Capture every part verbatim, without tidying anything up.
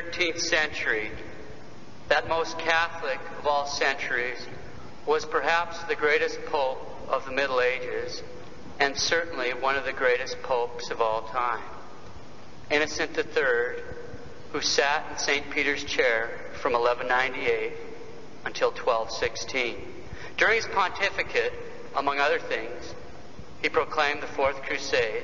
thirteenth century, that most Catholic of all centuries, was perhaps the greatest pope of the Middle Ages, and certainly one of the greatest popes of all time. Innocent the third, who sat in Saint Peter's chair from eleven ninety-eight until twelve sixteen. During his pontificate, among other things, he proclaimed the Fourth Crusade.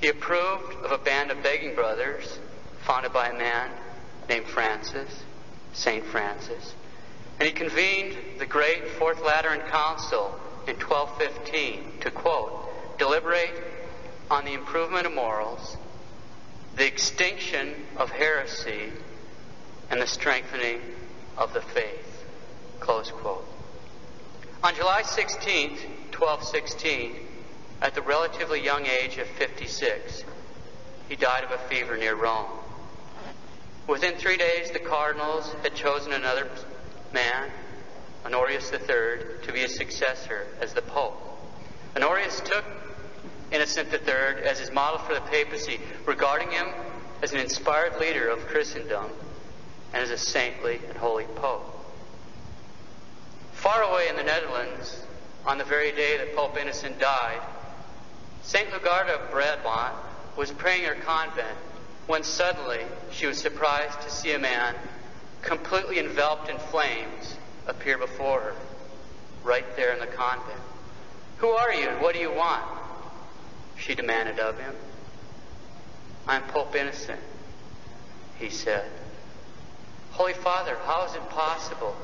He approved of a band of begging brothers founded by a man named Francis, Saint Francis, and he convened the great Fourth Lateran Council in twelve fifteen to, quote, deliberate on the improvement of morals, the extinction of heresy, and the strengthening of the faith, close quote. On July sixteenth, twelve sixteen, at the relatively young age of fifty-six, he died of a fever near Rome. Within three days, the cardinals had chosen another man, Honorius the third, to be his successor as the pope. Honorius took Innocent the third as his model for the papacy, regarding him as an inspired leader of Christendom and as a saintly and holy pope. Far away in the Netherlands, on the very day that Pope Innocent died, Saint Lutgarda of Bradmont was praying in her convent when suddenly she was surprised to see a man completely enveloped in flames appear before her, right there in the convent. Who are you and what do you want? She demanded of him. I'm Pope Innocent, he said. Holy Father, how is it possible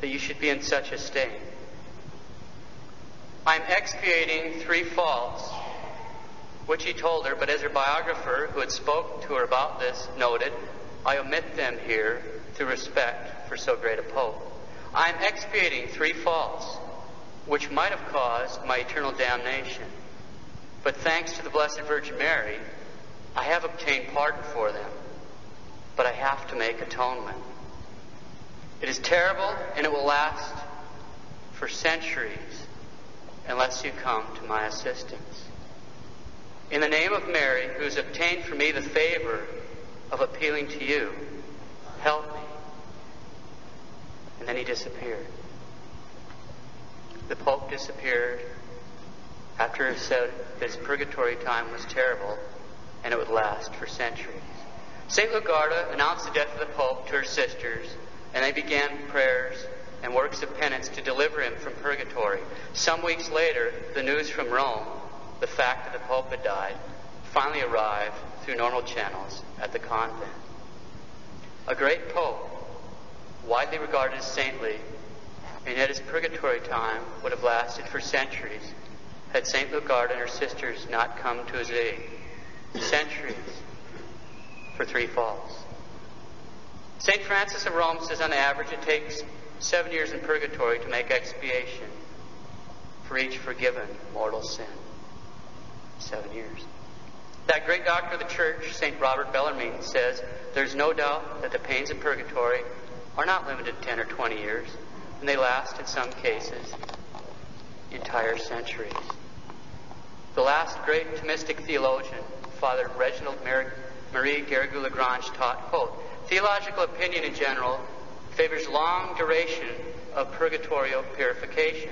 that you should be in such a state? I'm expiating three faults, which he told her, but as her biographer who had spoke to her about this noted, I omit them here through respect for so great a pope. I'm expiating three faults, which might have caused my eternal damnation. But thanks to the Blessed Virgin Mary, I have obtained pardon for them, but I have to make atonement. It is terrible, and it will last for centuries unless you come to my assistance. In the name of Mary, who has obtained for me the favor of appealing to you, help me. And then he disappeared. The Pope disappeared after he said that his purgatory time was terrible and it would last for centuries. Saint Lutgarda announced the death of the Pope to her sisters, and they began prayers and works of penance to deliver him from purgatory. Some weeks later, the news from Rome, the fact that the Pope had died, finally arrived through normal channels at the convent. A great Pope, widely regarded as saintly, and yet his purgatory time would have lasted for centuries had Saint Lutgarda and her sisters not come to his aid. Centuries for three faults. Saint Francis of Rome says on average it takes seven years in purgatory to make expiation for each forgiven mortal sin. Seven years. That great doctor of the church, Saint Robert Bellarmine, says there's no doubt that the pains of purgatory are not limited to ten or twenty years, and they last in some cases entire centuries. The last great Thomistic theologian, Father Reginald Mar-Marie Garrigou-Lagrange, taught, quote, theological opinion in general favors long duration of purgatorial purification.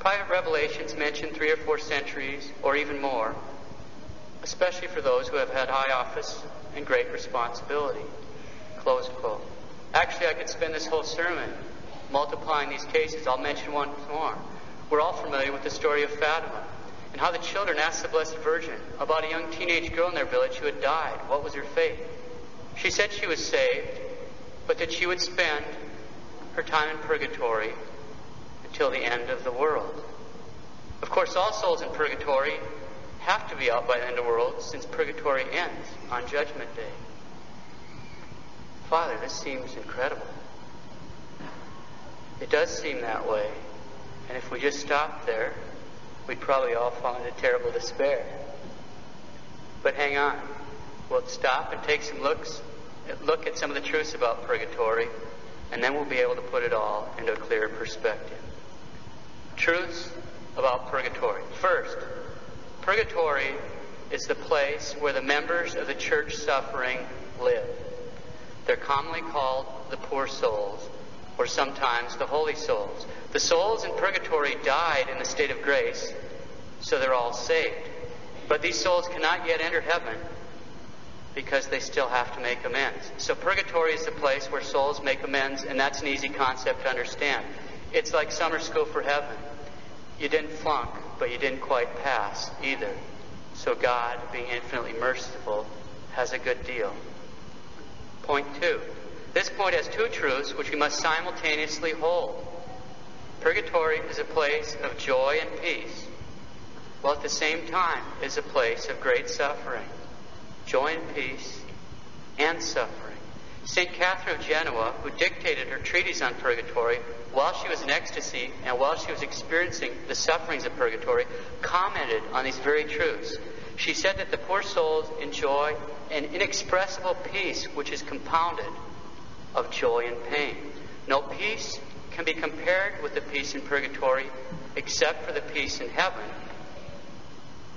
Private revelations mention three or four centuries or even more, especially for those who have had high office and great responsibility, close quote. Actually, I could spend this whole sermon multiplying these cases. I'll mention one more. We're all familiar with the story of Fatima and how the children asked the Blessed Virgin about a young teenage girl in their village who had died. What was her fate? She said she was saved, but that she would spend her time in purgatory until the end of the world. Of course, all souls in purgatory have to be out by the end of the world, since purgatory ends on Judgment Day. Father, this seems incredible. It does seem that way, and if we just stopped there, we'd probably all fall into terrible despair. But hang on. We'll stop and take some looks look at some of the truths about purgatory, and then we'll be able to put it all into a clearer perspective. Truths about purgatory. First, purgatory is the place where the members of the church suffering live. They're commonly called the poor souls, or sometimes the holy souls. The souls in purgatory died in the state of grace, so they're all saved. But these souls cannot yet enter heaven because they still have to make amends. So purgatory is the place where souls make amends, and that's an easy concept to understand. It's like summer school for heaven. You didn't flunk, but you didn't quite pass either. So God, being infinitely merciful, has a good deal. Point two. This point has two truths which we must simultaneously hold. Purgatory is a place of joy and peace, while at the same time is a place of great suffering. Joy and peace and suffering. Saint Catherine of Genoa, who dictated her treatise on purgatory while she was in ecstasy and while she was experiencing the sufferings of purgatory, commented on these very truths. She said that the poor souls enjoy an inexpressible peace which is compounded of joy and pain. No peace can be compared with the peace in purgatory except for the peace in heaven.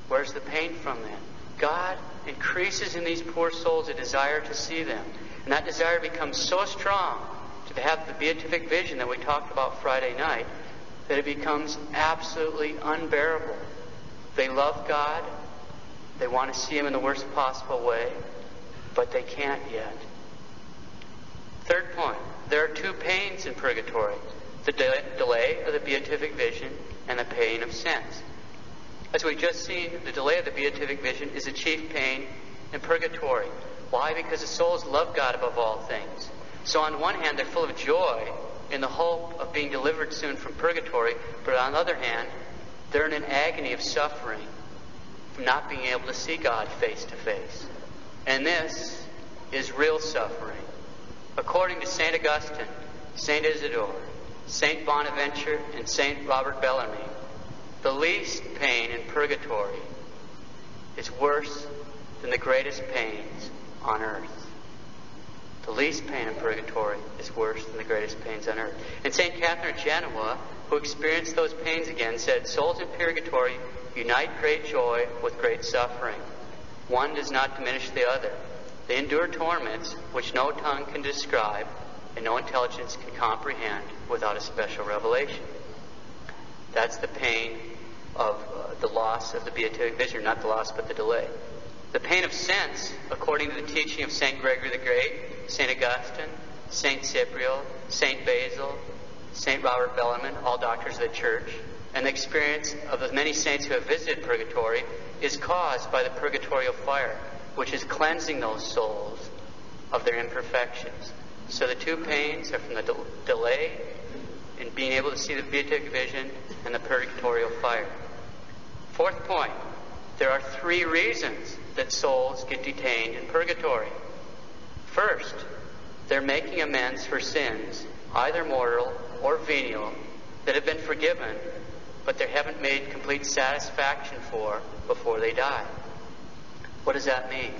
Where's the pain from then? God increases in these poor souls a desire to see them. And that desire becomes so strong to have the beatific vision that we talked about Friday night that it becomes absolutely unbearable. They love God. They want to see him in the worst possible way, but they can't yet. Third point, there are two pains in purgatory, the de- delay of the beatific vision and the pain of sins. As we've just seen, the delay of the beatific vision is a chief pain in purgatory. Why? Because the souls love God above all things. So on one hand, they're full of joy in the hope of being delivered soon from purgatory, but on the other hand, they're in an agony of suffering from not being able to see God face to face. And this is real suffering. According to Saint Augustine, Saint Isidore, Saint Bonaventure, and Saint Robert Bellarmine, the least pain in purgatory is worse than the greatest pains on earth. The least pain in purgatory is worse than the greatest pains on earth. And Saint Catherine of Genoa, who experienced those pains again, said, souls in purgatory unite great joy with great suffering. One does not diminish the other. They endure torments which no tongue can describe and no intelligence can comprehend without a special revelation. That's the pain of uh, the loss of the beatific vision, not the loss but the delay. The pain of sense, according to the teaching of Saint Gregory the Great, Saint Augustine, Saint Cyprian, Saint Basil, Saint Robert Bellarmine, all doctors of the Church, and the experience of the many saints who have visited purgatory, is caused by the purgatorial fire, which is cleansing those souls of their imperfections. So the two pains are from the del- delay in being able to see the beatific vision and the purgatorial fire. Fourth point, there are three reasons that souls get detained in purgatory. First, they're making amends for sins, either mortal or venial, that have been forgiven, but they haven't made complete satisfaction for before they die. What does that mean?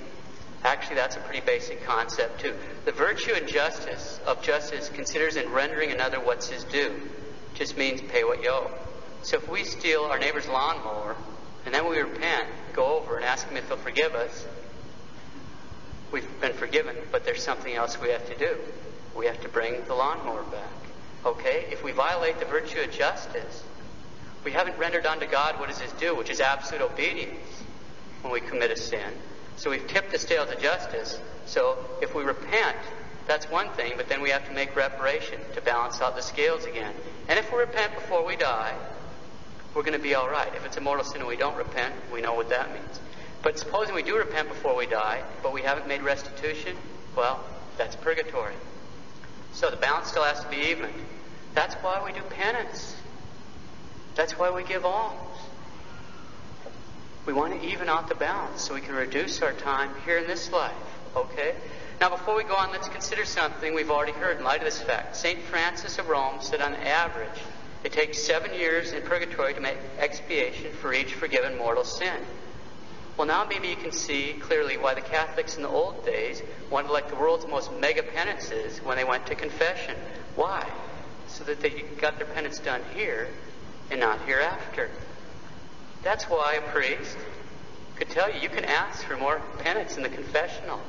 Actually, that's a pretty basic concept, too. The virtue and justice of justice considers in rendering another what's his due. Just means pay what you owe. So if we steal our neighbor's lawnmower, and then we repent, go over and ask him if he'll forgive us, we've been forgiven, but there's something else we have to do. We have to bring the lawnmower back. Okay? If we violate the virtue of justice, we haven't rendered unto God what is his due, which is absolute obedience when we commit a sin. So we've tipped the scale to justice. So if we repent, that's one thing, but then we have to make reparation to balance out the scales again. And if we repent before we die, we're going to be all right. If it's a mortal sin and we don't repent, we know what that means. But supposing we do repent before we die, but we haven't made restitution, well, that's purgatory. So the balance still has to be evened. That's why we do penance. That's why we give alms. We want to even out the balance so we can reduce our time here in this life. Okay? Now before we go on, let's consider something we've already heard in light of this fact. Saint Francis of Rome said on average, it takes seven years in purgatory to make expiation for each forgiven mortal sin. Well, now maybe you can see clearly why the Catholics in the old days wanted like the world's most mega penances when they went to confession. Why? So that they got their penance done here and not hereafter. That's why a priest could tell you, you can ask for more penance in the confessional.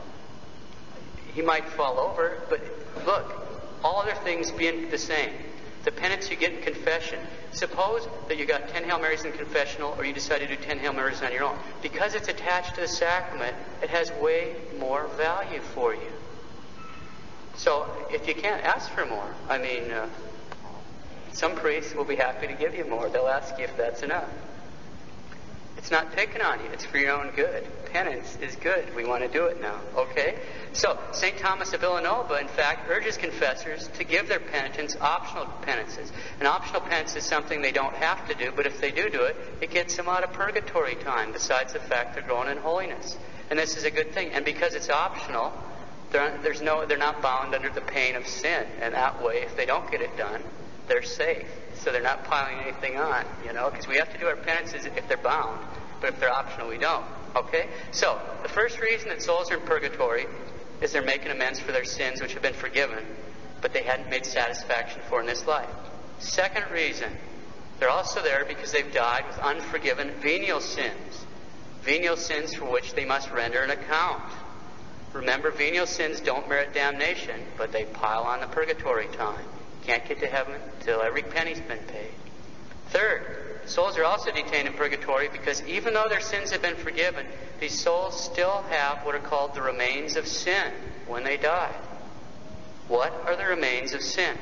he might fall over, but look, all other things being the same, the penance you get in confession. Suppose that you got ten Hail Marys in confessional, or you decide to do ten Hail Marys on your own. Because it's attached to the sacrament, it has way more value for you. So if you can't ask for more, I mean, uh, some priests will be happy to give you more. They'll ask you if that's enough. It's not picking on you. It's for your own good. Penance is good. We want to do it now, okay? So, Saint Thomas of Villanova, in fact, urges confessors to give their penitents optional penances. An optional penance is something they don't have to do, but if they do do it, it gets them out of purgatory time, besides the fact they're growing in holiness. And this is a good thing. And because it's optional, they're, there's no, they're not bound under the pain of sin. And that way, if they don't get it done, they're safe. So they're not piling anything on, you know, because we have to do our penances if they're bound, but if they're optional, we don't, okay? So, the first reason that souls are in purgatory is they're making amends for their sins which have been forgiven, but they hadn't made satisfaction for in this life. Second reason, they're also there because they've died with unforgiven venial sins, venial sins for which they must render an account. Remember, venial sins don't merit damnation, but they pile on the purgatory time. Can't get to heaven until every penny's been paid. Third, souls are also detained in purgatory because even though their sins have been forgiven, these souls still have what are called the remains of sin when they die. What are the remains of sin?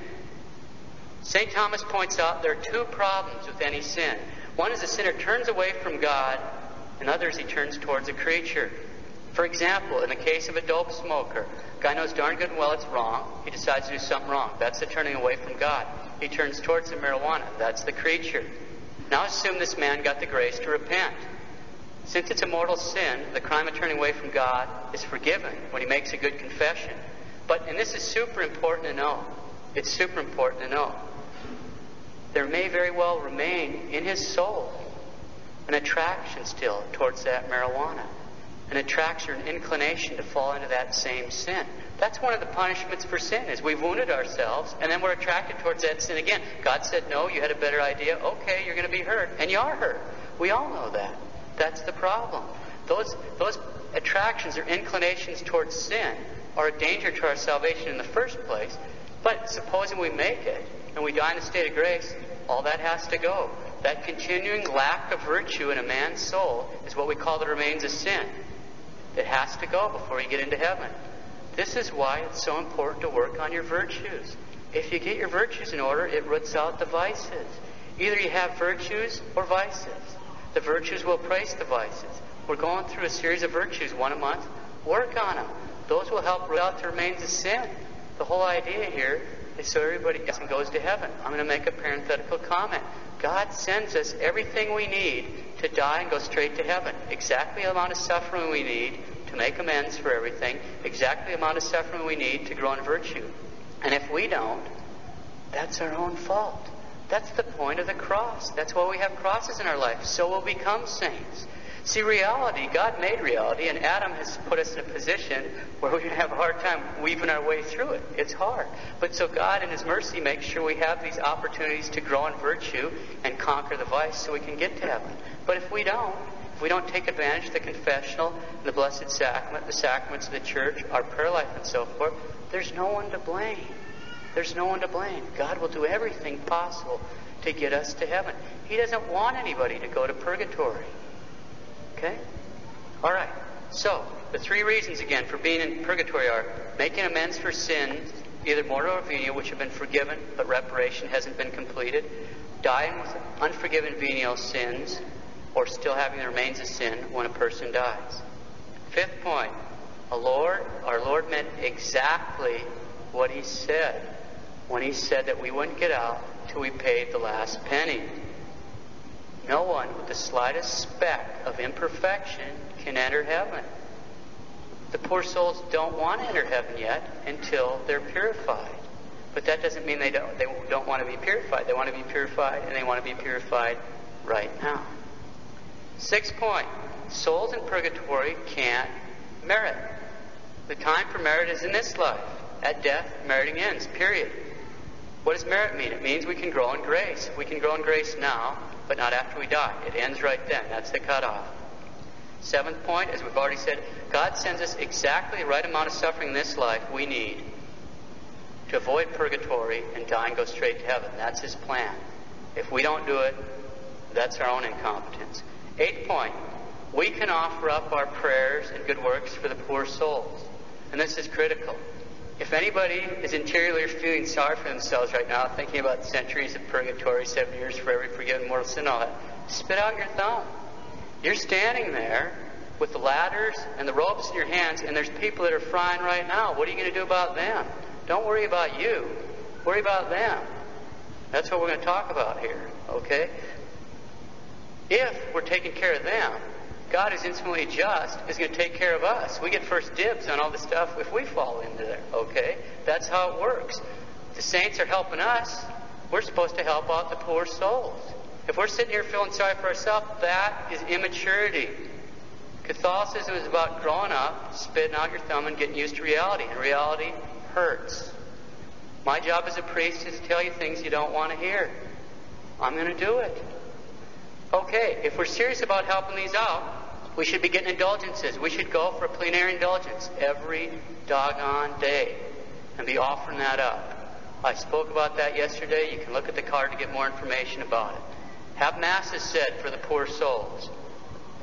Saint Thomas points out there are two problems with any sin. One is the sinner turns away from God, and others he turns towards a creature. For example, in the case of a dope smoker, guy knows darn good and well it's wrong. He decides to do something wrong. That's the turning away from God. He turns towards the marijuana. That's the creature. Now assume this man got the grace to repent. Since it's a mortal sin, the crime of turning away from God is forgiven when he makes a good confession. But, and this is super important to know, it's super important to know, there may very well remain in his soul an attraction still towards that marijuana. An attraction, an inclination to fall into that same sin. That's one of the punishments for sin, is we've wounded ourselves, and then we're attracted towards that sin again. God said, no, you had a better idea. Okay, you're going to be hurt. And you are hurt. We all know that. That's the problem. Those, those attractions or inclinations towards sin are a danger to our salvation in the first place. But supposing we make it, and we die in a state of grace, all that has to go. That continuing lack of virtue in a man's soul is what we call the remains of sin. It has to go before you get into heaven. This is why it's so important to work on your virtues. If you get your virtues in order, it roots out the vices. Either you have virtues or vices. The virtues will praise the vices. We're going through a series of virtues, one a month. Work on them. Those will help root out the remains of sin. The whole idea here is so everybody goes to heaven. I'm going to make a parenthetical comment. God sends us everything we need to die and go straight to heaven. Exactly the amount of suffering we need to make amends for everything. Exactly the amount of suffering we need to grow in virtue. And if we don't, that's our own fault. That's the point of the cross. That's why we have crosses in our life. So we'll become saints. See, reality, God made reality, and Adam has put us in a position where we're going to have a hard time weaving our way through it. It's hard. But so God, in His mercy, makes sure we have these opportunities to grow in virtue and conquer the vice so we can get to heaven. But if we don't, if we don't take advantage of the confessional, and the Blessed Sacrament, the sacraments of the Church, our prayer life and so forth, there's no one to blame. There's no one to blame. God will do everything possible to get us to heaven. He doesn't want anybody to go to purgatory. Okay? All right. So, the three reasons again for being in purgatory are making amends for sins, either mortal or venial, which have been forgiven, but reparation hasn't been completed, dying with unforgiven venial sins, or still having the remains of sin when a person dies. Fifth point, a Lord, our Lord meant exactly what He said when He said that we wouldn't get out till we paid the last penny. No one with the slightest speck of imperfection can enter heaven. The poor souls don't want to enter heaven yet until they're purified. But that doesn't mean they don't, they don't want to be purified. They want to be purified, and they want to be purified right now. Sixth point, souls in purgatory can't merit. The time for merit is in this life. At death, meriting ends, period. What does merit mean? It means we can grow in grace. We can grow in grace now, but not after we die. It ends right then. That's the cutoff. Seventh point, as we've already said, God sends us exactly the right amount of suffering in this life we need to avoid purgatory and die and go straight to heaven. That's his plan. If we don't do it, that's our own incompetence. Eighth point, we can offer up our prayers and good works for the poor souls. And this is critical. If anybody is interiorly feeling sorry for themselves right now, thinking about centuries of purgatory, seven years for every forgiven mortal sin, all that, spit out your thumb. You're standing there with the ladders and the ropes in your hands, and there's people that are frying right now. What are you going to do about them? Don't worry about you. Worry about them. That's what we're going to talk about here, okay? If we're taking care of them, God, is infinitely just, is going to take care of us. We get first dibs on all the stuff if we fall into there, okay? That's how it works. The saints are helping us. We're supposed to help out the poor souls. If we're sitting here feeling sorry for ourselves, that is immaturity. Catholicism is about growing up, spitting out your thumb, and getting used to reality. And reality hurts. My job as a priest is to tell you things you don't want to hear. I'm going to do it. Okay, if we're serious about helping these out, we should be getting indulgences. We should go for a plenary indulgence every doggone day and be offering that up. I spoke about that yesterday. You can look at the card to get more information about it. Have masses said for the poor souls.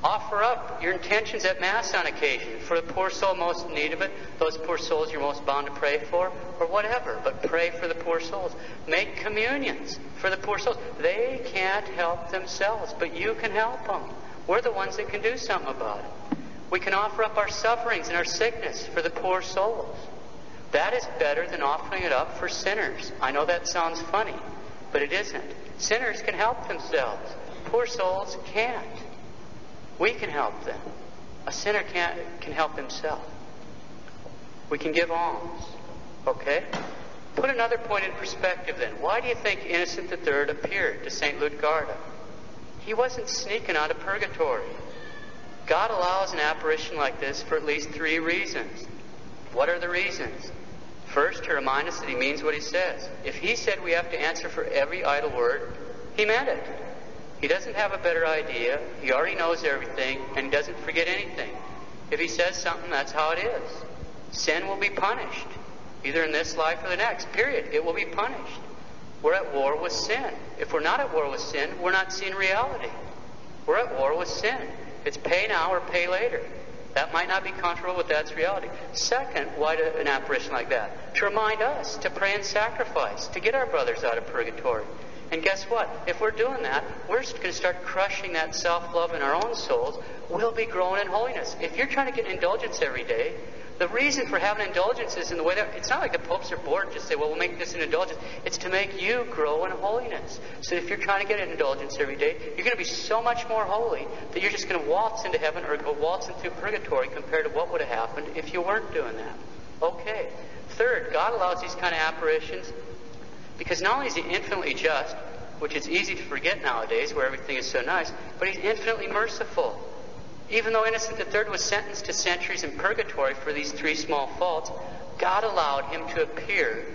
Offer up your intentions at Mass on occasion for the poor soul most in need of it, those poor souls you're most bound to pray for, or whatever, but pray for the poor souls. Make communions for the poor souls. They can't help themselves, but you can help them. We're the ones that can do something about it. We can offer up our sufferings and our sickness for the poor souls. That is better than offering it up for sinners. I know that sounds funny, but it isn't. Sinners can help themselves. Poor souls can't. We can help them. A sinner can't, can help himself. We can give alms. Okay? Put another point in perspective then. Why do you think Innocent the third appeared to Saint Lutgarda? He wasn't sneaking out of purgatory. God allows an apparition like this for at least three reasons. What are the reasons? First, to remind us that he means what he says. If he said we have to answer for every idle word, he meant it. He doesn't have a better idea. He already knows everything and doesn't forget anything. If he says something, that's how it is. Sin will be punished, either in this life or the next, period. It will be punished. We're at war with sin. If we're not at war with sin, we're not seeing reality. We're at war with sin. It's pay now or pay later. That might not be comfortable, but that's reality. Second, why do an apparition like that? To remind us to pray and sacrifice, to get our brothers out of purgatory. And guess what? If we're doing that, we're going to start crushing that self-love in our own souls. We'll be growing in holiness. If you're trying to get an indulgence every day, the reason for having indulgences in the way that... It's not like the popes are bored and just say, well, we'll make this an indulgence. It's to make you grow in holiness. So if you're trying to get an indulgence every day, you're going to be so much more holy that you're just going to waltz into heaven or go waltzing through purgatory compared to what would have happened if you weren't doing that. Okay. Third, God allows these kind of apparitions because not only is he infinitely just, which is easy to forget nowadays where everything is so nice, but he's infinitely merciful. Even though Innocent the third was sentenced to centuries in purgatory for these three small faults, God allowed him to appear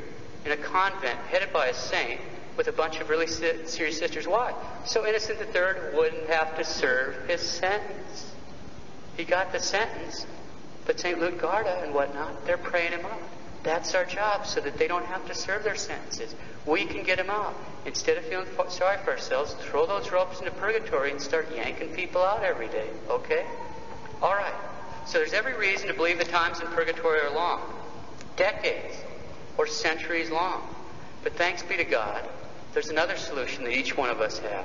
in a convent headed by a saint with a bunch of really serious sisters. Why? So Innocent the third wouldn't have to serve his sentence. He got the sentence, but Saint Lutgarda and whatnot, they're praying him up. That's our job, so that they don't have to serve their sentences. We can get them out. Instead of feeling sorry for ourselves, throw those ropes into purgatory and start yanking people out every day, okay? All right. So there's every reason to believe the times in purgatory are long, decades or centuries long. But thanks be to God, there's another solution that each one of us have.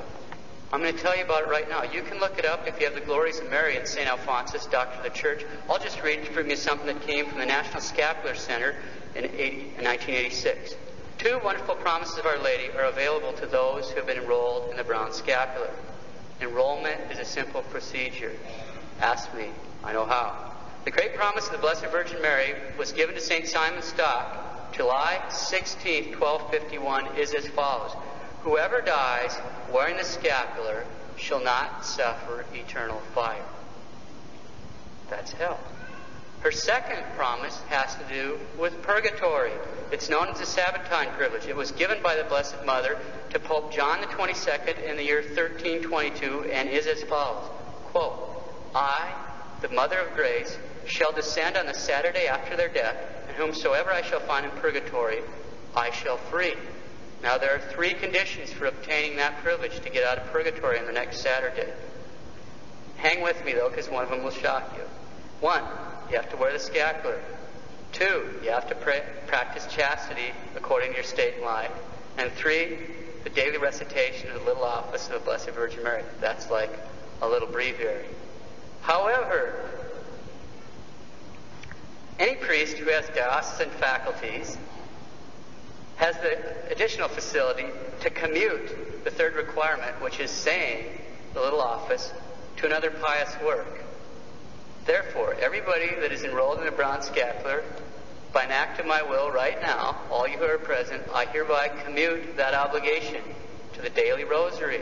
I'm going to tell you about it right now. You can look it up if you have the Glories of Mary and Saint Alphonsus, Doctor of the Church. I'll just read from you something that came from the National Scapular Center in nineteen eighty-six. Two wonderful promises of Our Lady are available to those who have been enrolled in the Brown Scapular. Enrollment is a simple procedure. Ask me. I know how. The great promise of the Blessed Virgin Mary was given to Saint Simon Stock, July sixteenth, twelve fifty-one, is as follows. Whoever dies wearing the scapular shall not suffer eternal fire. That's hell. Her second promise has to do with purgatory. It's known as the Sabbatine privilege. It was given by the Blessed Mother to Pope John the twenty-second in the year thirteen twenty-two and is as follows. Quote, I the Mother of Grace, shall descend on the Saturday after their death, and whomsoever I shall find in purgatory, I shall free. Now there are three conditions for obtaining that privilege to get out of purgatory on the next Saturday. Hang with me, though, because one of them will shock you. One, you have to wear the scapular. Two, you have to pray, practice chastity according to your state in life. And three, the daily recitation of the little office of the Blessed Virgin Mary. That's like a little breviary. However, any priest who has diocesan faculties has the additional facility to commute the third requirement, which is saying the little office, to another pious work. Therefore, everybody that is enrolled in the bronze scapular, by an act of my will right now, all you who are present, I hereby commute that obligation to the daily rosary.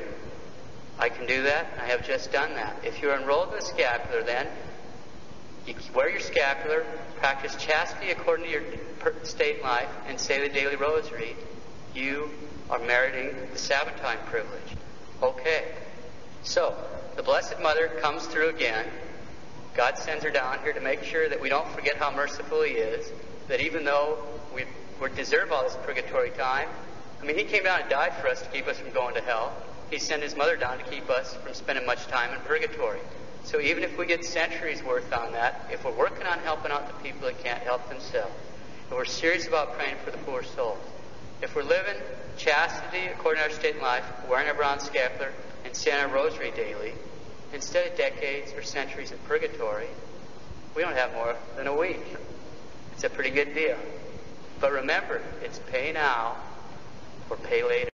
I can do that, and I have just done that. If you are enrolled in the scapular, then you wear your scapular, practice chastity according to your state in life, and say the daily rosary. You are meriting the Sabbatine privilege. Okay. So, the Blessed Mother comes through again. God sends her down here to make sure that we don't forget how merciful He is, that even though we deserve all this purgatory time, I mean, He came down and died for us to keep us from going to hell. He sent His Mother down to keep us from spending much time in purgatory. So even if we get centuries worth on that, if we're working on helping out the people that can't help themselves, if we're serious about praying for the poor souls, if we're living chastity according to our state in life, wearing a bronze scapular, and saying our rosary daily, instead of decades or centuries of purgatory, we don't have more than a week. It's a pretty good deal. But remember, it's pay now or pay later.